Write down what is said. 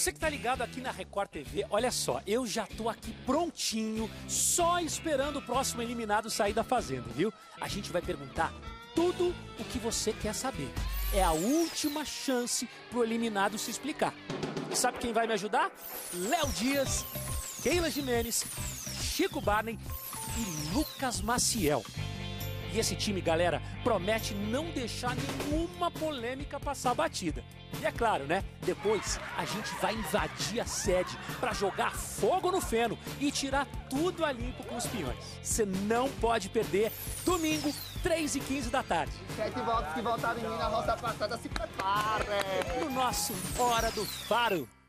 você que tá ligado aqui na Record TV, olha só, eu já tô aqui prontinho, só esperando o próximo eliminado sair da fazenda, viu? A gente vai perguntar tudo o que você quer saber. É a última chance pro eliminado se explicar. Sabe quem vai me ajudar? Léo Dias, Keila Jiménez, Chico Barney e Lucas Maciel. E esse time, galera, promete não deixar nenhuma polêmica passar batida. E é claro, né? Depois a gente vai invadir a sede para jogar fogo no feno e tirar tudo a limpo com os peões. Você não pode perder, domingo, 3h15 da tarde. Sete votos que votaram em mim na roça passada, se preparem! No nosso Hora do Faro.